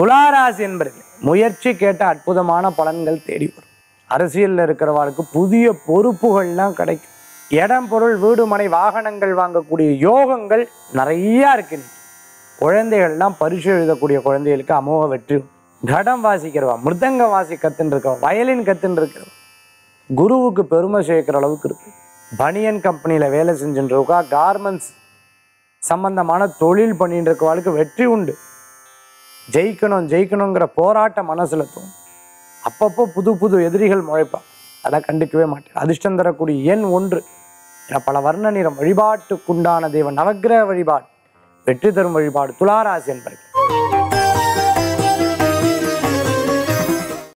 துளாராசி என்பதில் முயற்சி கேட்ட அற்புதமான பலன்கள் தேடி வரும். அரசியலில் இருக்கிறவர்களுக்கு புதிய பொறுப்புகள்லாம் கிடைக்கும். இடம், பொருள், வீடு, மனை, வாகனங்கள் வாங்கக்கூடிய யோகங்கள் நிறையா இருக்கின்றன. குழந்தைகள்லாம் பரிசு எழுதக்கூடிய குழந்தைகளுக்கு அமோக வெற்றி. கடம் வாசிக்கிறவா, மிருதங்க வாசி கத்துன்னு இருக்கவா, வயலின் கத்துன்னு இருக்கிறவா குருவுக்கு பெருமை சேர்க்கிற அளவுக்கு இருக்கு. பனியன் கம்பெனியில் வேலை செஞ்சுட்டு இருக்கா, கார்மெண்ட்ஸ் சம்பந்தமான தொழில் பண்ணிட்டு இருக்கவாளுக்கு வெற்றி உண்டு. ஜெயிக்கணும் ஜெயிக்கணுங்கிற போராட்ட மனசுல தோணும். அப்பப்போ புது புது எதிரிகள் முளைப்பா, அதை கண்டுக்கவே மாட்டேன். அதிர்ஷ்டம் தரக்கூடிய எண் 1. ஏன்னா பல வர்ண நிறம். வழிபாட்டுக்குண்டான தெய்வம் நவக்கிரக வழிபாடு. வெற்றி தரும் வழிபாடு துளாராசி என்பது.